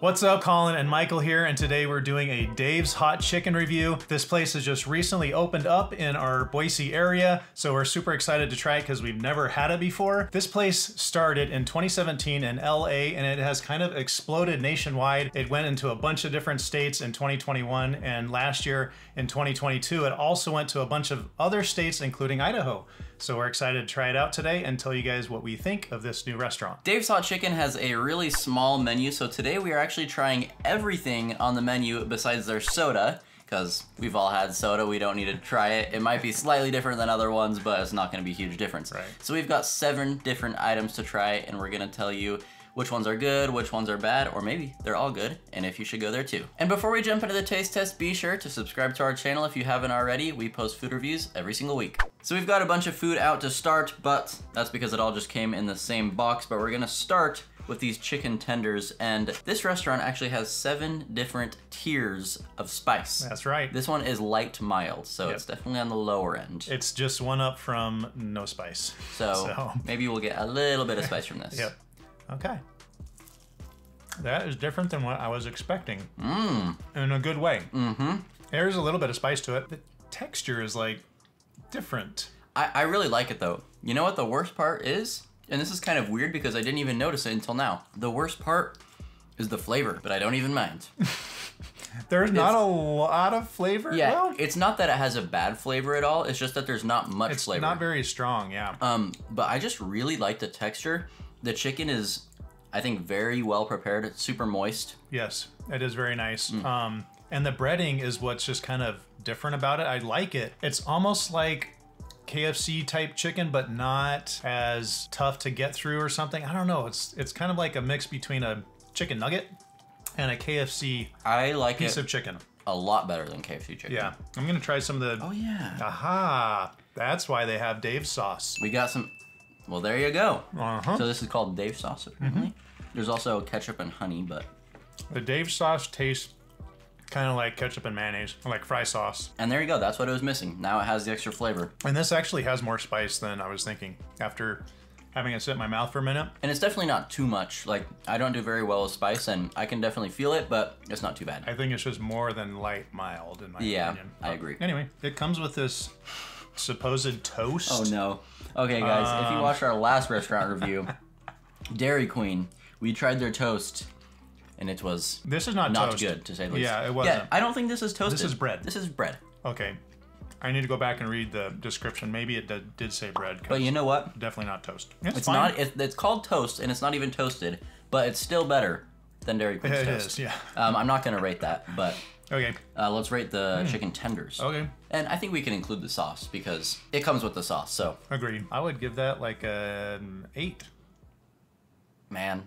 What's up, Colin and Michael here, and today we're doing a Dave's Hot Chicken review. This place has just recently opened up in our Boise area, so we're super excited to try it because we've never had it before. This place started in 2017 in LA, and it has kind of exploded nationwide. It went into a bunch of different states in 2021, and last year in 2022, it also went to a bunch of other states, including Idaho. So we're excited to try it out today and tell you guys what we think of this new restaurant. Dave's Hot Chicken has a really small menu, so today we are actually trying everything on the menu besides their soda, because we've all had soda, we don't need to try it. It might be slightly different than other ones, but it's not gonna be a huge difference. Right. So we've got 7 different items to try, and we're gonna tell you which ones are good, which ones are bad, or maybe they're all good, and if you should go there too. And before we jump into the taste test, be sure to subscribe to our channel if you haven't already. We post food reviews every single week. So we've got a bunch of food out to start, but that's because it all just came in the same box, but we're gonna start with these chicken tenders, and this restaurant actually has 7 different tiers of spice. That's right. This one is light to mild, so yep, it's definitely on the lower end. It's just one up from no spice. So maybe we'll get a little bit of spice from this. Yep. Okay. That is different than what I was expecting. Mmm. In a good way. Mm-hmm. There's a little bit of spice to it. The texture is like different. I really like it though. You know what the worst part is? And this is kind of weird because I didn't even notice it until now. The worst part is the flavor, but I don't even mind. There's not a lot of flavor? Yeah, well, it's not that it has a bad flavor at all. It's just that there's not much flavor. It's not very strong, yeah. But I just really like the texture. The chicken is, I think, very well prepared. It's super moist. Yes, it is very nice. Mm. And the breading is what's just kind of different about it. I like it. It's almost like KFC type chicken, but not as tough to get through or something. I don't know. It's kind of like a mix between a chicken nugget and a KFC piece of chicken. A lot better than KFC chicken. Yeah, I'm gonna try some of the. Oh yeah. Aha! That's why they have Dave's sauce. We got some. Well, there you go. Uh-huh. So this is called Dave's sauce, apparently. Mm-hmm. There's also ketchup and honey, but... The Dave's sauce tastes kind of like ketchup and mayonnaise, like fry sauce. And there you go, that's what it was missing. Now it has the extra flavor. And this actually has more spice than I was thinking after having it sit in my mouth for a minute. And it's definitely not too much. Like, I don't do very well with spice, and I can definitely feel it, but it's not too bad. I think it's just more than light, mild, in my opinion. Yeah, I agree. Anyway, it comes with this... supposed toast. Oh no. Okay guys, if you watched our last restaurant review, Dairy Queen, we tried their toast and it was this is not toast. Good to say the least. Yeah, it wasn't. Yeah, I don't think this is toasted. This is bread. This is bread. Okay. I need to go back and read the description. Maybe it did say bread. But you know what? Definitely not toast. It's fine. It's called toast and it's not even toasted, but it's still better than Dairy Queen's toast. It is, yeah. I'm not gonna rate that, but okay. Let's rate the chicken tenders. Okay. And I think we can include the sauce because it comes with the sauce, so. Agreed. I would give that like an 8. Man,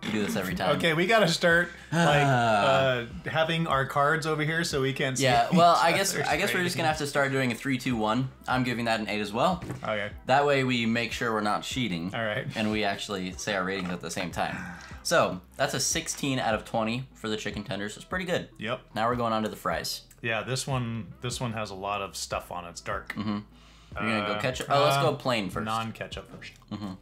we do this every time. Okay, we gotta start like having our cards over here so we can see. Yeah, well, I guess we're just gonna have to start doing a 3, 2, 1. I'm giving that an 8 as well. Okay. That way we make sure we're not cheating. All right. And we actually say our ratings at the same time. So that's a 16 out of 20 for the chicken tenders. It's pretty good. Yep. Now we're going on to the fries. Yeah, this one has a lot of stuff on it. It's dark. Mm-hmm. You're gonna go ketchup. Oh, let's go plain first. Non-ketchup first. Mm-hmm.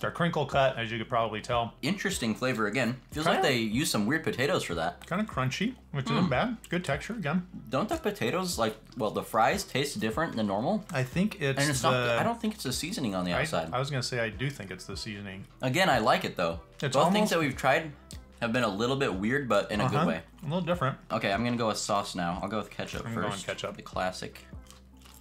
They're crinkle cut, as you could probably tell. Interesting flavor again. Feels kinda, like they used some weird potatoes for that. Kind of crunchy, which isn't bad. Good texture again. Don't the potatoes, like, well, the fries taste different than normal? I think it's I don't think it's the seasoning on the outside. I was gonna say I do think it's the seasoning. Again, I like it though. It's both things that we've tried have been a little bit weird, but in a good way. A little different. Okay, I'm gonna go with sauce now. I'll go with ketchup first. Go on ketchup. The classic.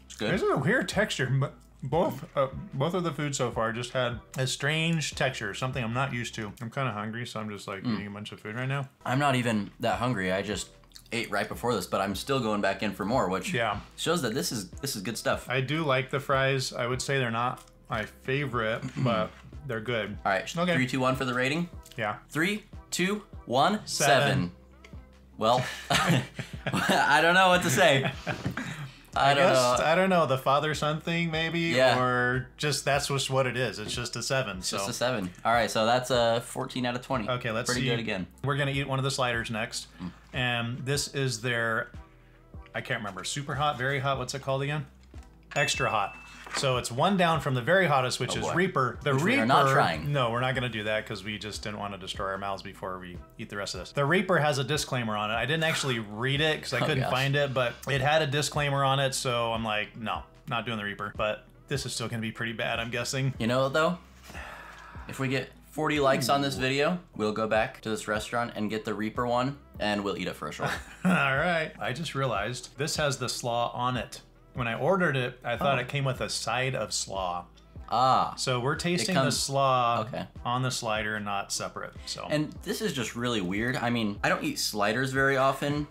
It's good. This is a weird texture, but. Both of the food so far just had a strange texture, something I'm not used to. I'm kind of hungry, so I'm just like eating a bunch of food right now. I'm not even that hungry. I just ate right before this, but I'm still going back in for more, which shows that this is good stuff. I do like the fries. I would say they're not my favorite, but they're good. All right, okay. 3, 2, 1 for the rating. Yeah. 3, 2, 1, 7. Well, I don't know what to say. I don't know, the father-son thing maybe, or just that's just what it is. It's just a 7. It's just a 7. All right, so that's a 14 out of 20. Okay, let's see. Pretty good again. We're gonna eat one of the sliders next, and this is their, I can't remember, super hot, very hot. What's it called again? Extra hot. So it's one down from the very hottest, which is Reaper. The Reaper. We're not trying. No, we're not going to do that because we just didn't want to destroy our mouths before we eat the rest of this. The Reaper has a disclaimer on it. I didn't actually read it because I couldn't find it, but it had a disclaimer on it. So I'm like, no, not doing the Reaper. But this is still going to be pretty bad, I'm guessing. You know, though, if we get 40 likes on this video, we'll go back to this restaurant and get the Reaper one, and we'll eat it for a short. All right. I just realized this has the slaw on it. When I ordered it, I thought it came with a side of slaw. Ah. So we're tasting the slaw on the slider and not separate. So. And this is just really weird. I mean, I don't eat sliders very often,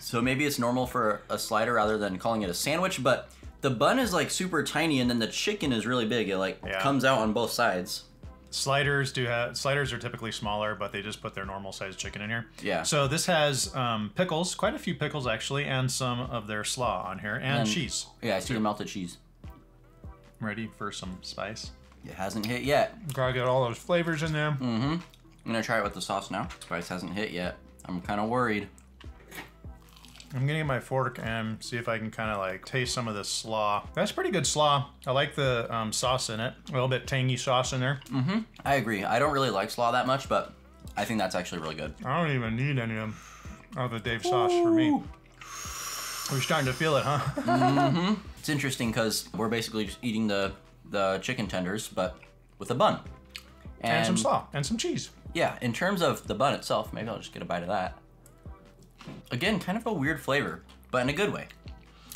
so maybe it's normal for a slider rather than calling it a sandwich, but the bun is like super tiny and then the chicken is really big. It like comes out on both sides. Sliders do have, sliders are typically smaller, but they just put their normal sized chicken in here. Yeah. So this has pickles, quite a few pickles actually, and some of their slaw on here, and cheese. Yeah, I see the melted cheese. Ready for some spice? It hasn't hit yet. Gotta get all those flavors in there. Mm-hmm. I'm gonna try it with the sauce now. Spice hasn't hit yet. I'm kind of worried. I'm gonna get my fork and see if I can kind of like taste some of this slaw. That's pretty good slaw. I like the sauce in it. A little bit tangy sauce in there. Mm-hmm. I agree. I don't really like slaw that much, but I think that's actually really good. I don't even need any of the Dave sauce for me. We're starting to feel it, huh? Mm-hmm. It's interesting because we're basically just eating the chicken tenders, but with a bun. And some slaw and some cheese. Yeah, in terms of the bun itself, maybe I'll just get a bite of that. Again, kind of a weird flavor, but in a good way.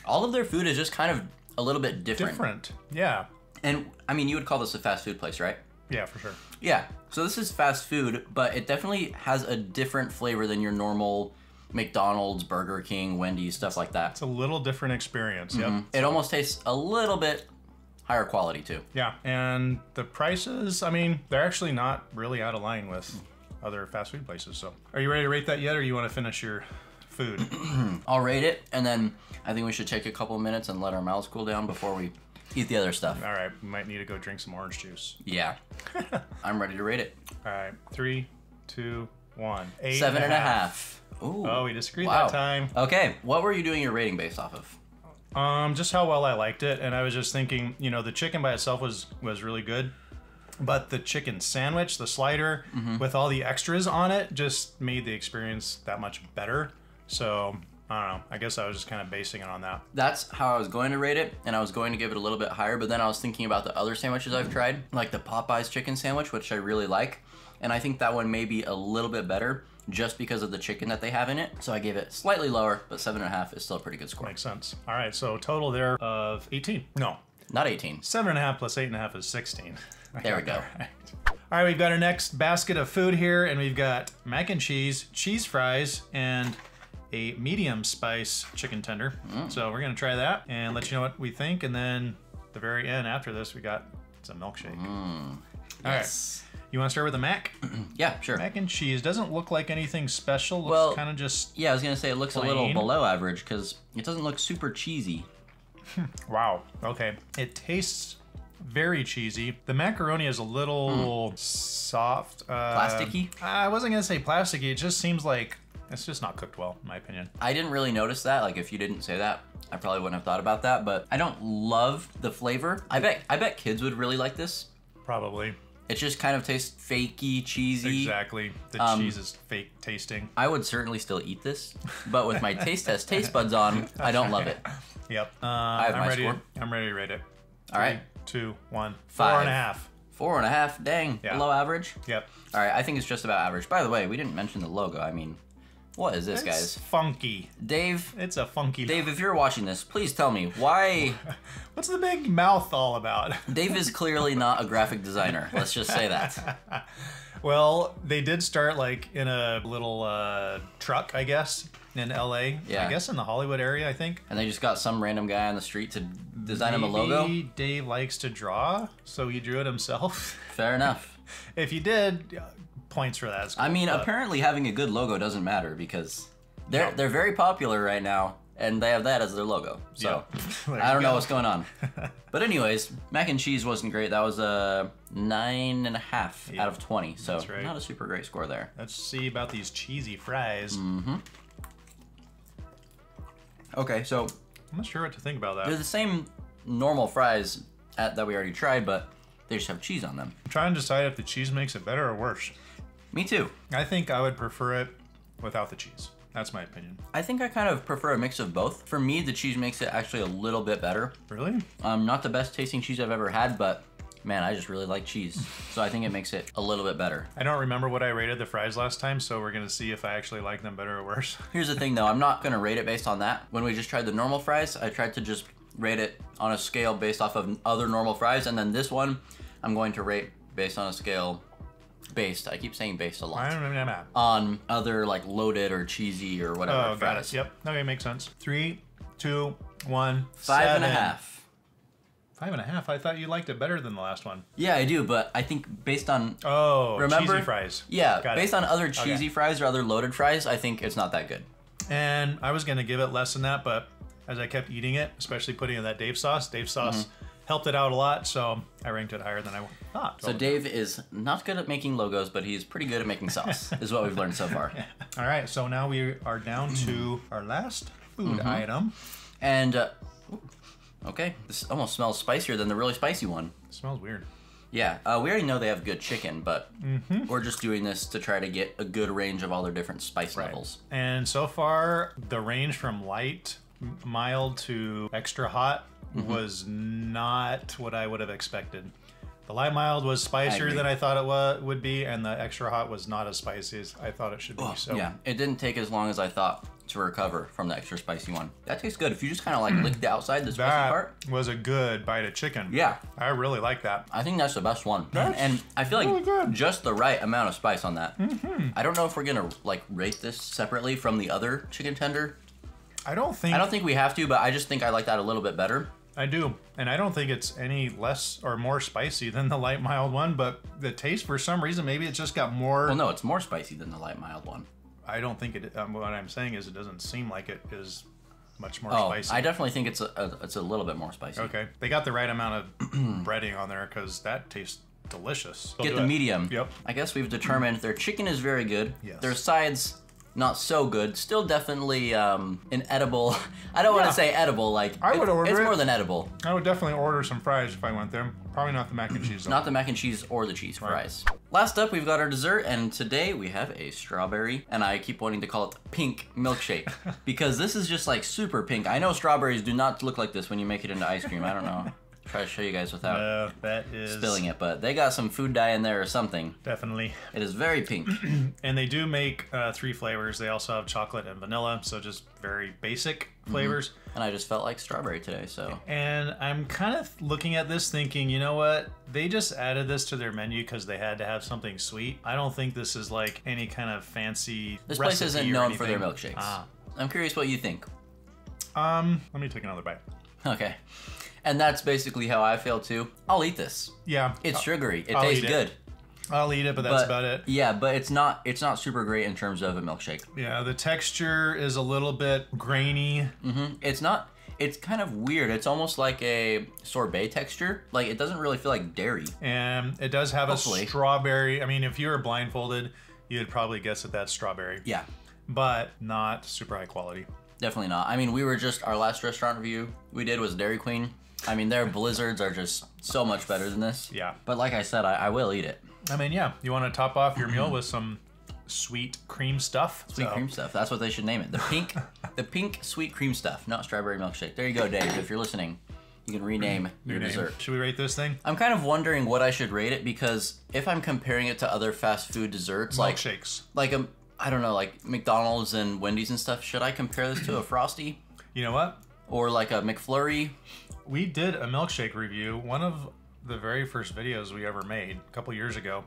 All of their food is just kind of a little bit different. Different, yeah. And I mean, you would call this a fast food place, right? Yeah, for sure. Yeah, so this is fast food, but it definitely has a different flavor than your normal McDonald's, Burger King, Wendy's, stuff like that. It's a little different experience, yep. It almost tastes a little bit higher quality too. Yeah, and the prices, I mean, they're actually not really out of line with other fast food places, so. Are you ready to rate that yet, or you want to finish your food? I'll rate it, and then I think we should take a couple minutes and let our mouths cool down before we eat the other stuff. All right, we might need to go drink some orange juice. Yeah. I'm ready to rate it. All right, 3, 2, 1. 8.5. Ooh. Oh, we disagreed that time. Okay, what were you doing your rating based off of? Just how well I liked it, and I was just thinking, you know, the chicken by itself was really good. But the chicken sandwich, the slider, with all the extras on it, just made the experience that much better. So, I don't know. I guess I was just kind of basing it on that. That's how I was going to rate it, and I was going to give it a little bit higher, but then I was thinking about the other sandwiches I've tried, like the Popeyes chicken sandwich, which I really like, and I think that one may be a little bit better just because of the chicken that they have in it. So I gave it slightly lower, but 7.5 is still a pretty good score. Makes sense. All right, so total there of 18. No. Not 18. 7.5 plus 8.5 is 16. There we go. All right, we've got our next basket of food here, and we've got mac and cheese, cheese fries, and a medium spice chicken tender. So we're gonna try that and let you know what we think, and then at the very end after this, we got some milkshake. All right, you wanna start with the mac? Yeah, sure. Mac and cheese doesn't look like anything special. Looks kind of just I was gonna say it looks plain. A little below average because it doesn't look super cheesy. Wow, okay. It tastes very cheesy. The macaroni is a little soft. Plasticky? I wasn't gonna say plasticky. It just seems like it's just not cooked well, in my opinion. I didn't really notice that. Like, if you didn't say that, I probably wouldn't have thought about that, but I don't love the flavor. I bet kids would really like this. Probably. It just kind of tastes fakey, cheesy. Exactly. The cheese is fake tasting. I would certainly still eat this, but with my taste test taste buds on, I don't love it. Yep. I'm ready to rate it. All right. 2, 1, 4.5. 4.5, dang, yeah. Below average? Yep. All right, I think it's just about average. By the way, we didn't mention the logo. I mean, what is this, guys? It's funky. Dave. It's a funky logo. Dave, if you're watching this, please tell me why. What's the big mouth all about? Dave is clearly not a graphic designer. Let's just say that. Well, they did start like in a little truck, I guess, in LA. Yeah. I guess in the Hollywood area, I think. And they just got some random guy on the street to design him a logo. Dave likes to draw, so he drew it himself. Fair enough. If you did, points for that. It's cool, I mean, apparently having a good logo doesn't matter because they're very popular right now. And they have that as their logo. So I don't know what's going on. But anyways, mac and cheese wasn't great. That was a 9.5 out of 20. So not a super great score there. Let's see about these cheesy fries. Mm-hmm. Okay, so I'm not sure what to think about that. They're the same normal fries that we already tried, but they just have cheese on them. I'm trying to decide if the cheese makes it better or worse. Me too. I think I would prefer it without the cheese. That's my opinion. I think I kind of prefer a mix of both. For me, the cheese makes it actually a little bit better. Really? Not the best tasting cheese I've ever had, but man, I just really like cheese. So I think it makes it a little bit better. I don't remember what I rated the fries last time, so we're gonna see if I actually like them better or worse. Here's the thing though, I'm not gonna rate it based on that. When we just tried the normal fries, I tried to just rate it on a scale based off of other normal fries, and then this one, I'm going to rate based on a scale based. I keep saying based a lot. On other like loaded or cheesy or whatever. Oh, got it. Yep. Okay, makes sense. 3, 2, 1. Five and a half. 5.5. I thought you liked it better than the last one. Yeah, I do, but I think based on cheesy fries. Yeah, based on other cheesy fries or other loaded fries, I think it's not that good. And I was gonna give it less than that, but as I kept eating it, especially putting in that Dave's sauce. Helped it out a lot, so I ranked it higher than I thought. So Dave is not good at making logos, but he's pretty good at making sauce, is what we've learned so far. All right, so now we are down to our last food item. And, okay, this almost smells spicier than the really spicy one. It smells weird. Yeah, we already know they have good chicken, but we're just doing this to try to get a good range of all their different spice levels. And so far, the range from light, mild to extra hot was not what I would have expected. The light mild was spicier than I thought it would be, and the extra hot was not as spicy as I thought it should be. So yeah, it didn't take as long as I thought to recover from the extra spicy one. That tastes good. If you just kind of like lick the outside, the spicy part. That was a good bite of chicken. Yeah. I really like that. I think that's the best one. And I feel like really just the right amount of spice on that. I don't know if we're gonna like rate this separately from the other chicken tender. I don't think we have to, but I just think I like that a little bit better. I do, and I don't think it's any less or more spicy than the light mild one, but the taste, for some reason, maybe it's just got more... Well, no, it's more spicy than the light mild one. I don't think it... what I'm saying is it doesn't seem like it is much more spicy. I definitely think it's a little bit more spicy. Okay. They got the right amount of breading on there, because that tastes delicious. Get the medium. Yep. I guess we've determined their chicken is very good. Yes. Their sides... Not so good. Still definitely an edible. I don't want to say edible. Like it's more than edible. I would definitely order some fries if I went there. Probably not the mac and cheese though. Not the mac and cheese or the cheese fries. Last up, we've got our dessert, and today we have a strawberry, and I keep wanting to call it pink milkshake because this is just like super pink. I know strawberries do not look like this when you make it into ice cream. I don't know. Try to show you guys without spilling it, but they got some food dye in there or something. Definitely. It is very pink. And they do make 3 flavors. They also have chocolate and vanilla, so just very basic flavors. And I just felt like strawberry today, so. And I'm kind of looking at this thinking, you know what? They just added this to their menu because they had to have something sweet. I don't think this is like any kind of fancy This place isn't known for their milkshakes. I'm curious what you think. Let me take another bite. Okay. And that's basically how I feel too. I'll eat this. Yeah. It's sugary. It tastes good. I'll eat it, but that's about it. Yeah, but it's not super great in terms of a milkshake. Yeah, the texture is a little bit grainy. It's kind of weird. It's almost like a sorbet texture. Like it doesn't really feel like dairy. And it does have a strawberry. I mean, if you were blindfolded, you'd probably guess that that's strawberry. Yeah. But not super high quality. Definitely not. I mean, we were just, our last restaurant review we did was Dairy Queen. I mean, their blizzards are just so much better than this. Yeah. But like I said, I will eat it. I mean, yeah. You want to top off your meal with some sweet cream stuff? Sweet cream stuff. That's what they should name it. The pink sweet cream stuff, not strawberry milkshake. There you go, Dave. If you're listening, you can rename your dessert. Should we rate this thing? I'm kind of wondering what I should rate it because if I'm comparing it to other fast food desserts, I don't know, like McDonald's and Wendy's and stuff. Should I compare this to a Frosty? You know what? Or like a McFlurry? We did a milkshake review, one of the very first videos we ever made a couple years ago.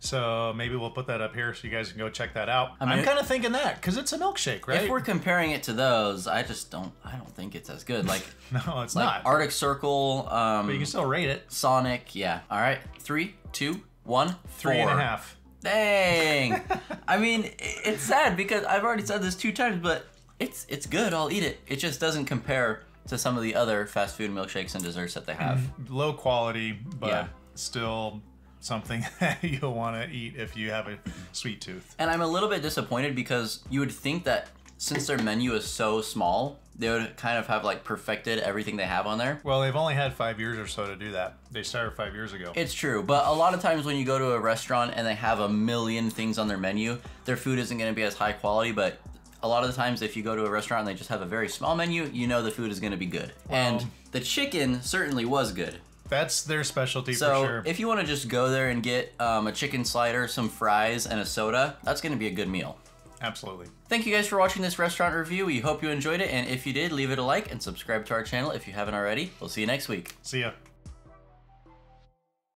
So maybe we'll put that up here so you guys can go check that out. I mean, I'm kind of thinking that because it's a milkshake, right? If we're comparing it to those, I don't think it's as good. Like no, it's like not. Arctic Circle. But you can still rate it. Sonic, yeah. All right, 3, 2, 1, 4.5. Dang. I mean, it's sad because I've already said this 2 times, but it's good. I'll eat it. It just doesn't compare to some of the other fast food milkshakes and desserts that they have. Low quality, but still something that you'll want to eat if you have a sweet tooth. And I'm a little bit disappointed because you would think that since their menu is so small, they would kind of have like perfected everything they have on there. Well, they've only had 5 years or so to do that. They started 5 years ago. It's true, but a lot of times when you go to a restaurant and they have a million things on their menu, their food isn't gonna be as high quality, but a lot of the times if you go to a restaurant and they just have a very small menu, you know the food is gonna be good. Wow. And the chicken certainly was good. That's their specialty for sure. So if you wanna just go there and get a chicken slider, some fries, and a soda, that's gonna be a good meal. Absolutely. Thank you guys for watching this restaurant review. We hope you enjoyed it, and if you did, leave it a like and subscribe to our channel if you haven't already. We'll see you next week. See ya.